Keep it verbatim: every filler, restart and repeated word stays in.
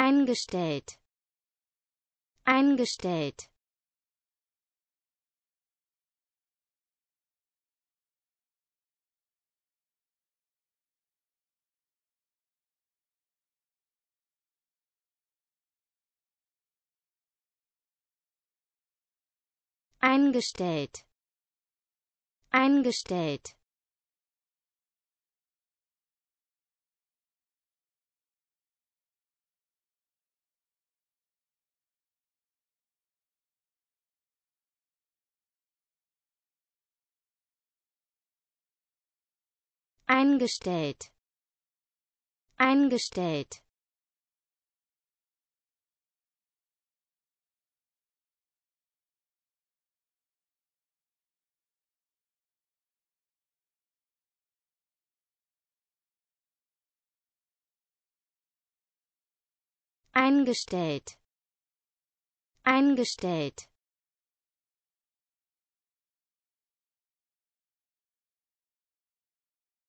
eingestellt, eingestellt, eingestellt, eingestellt, eingestellt, eingestellt, eingestellt, eingestellt,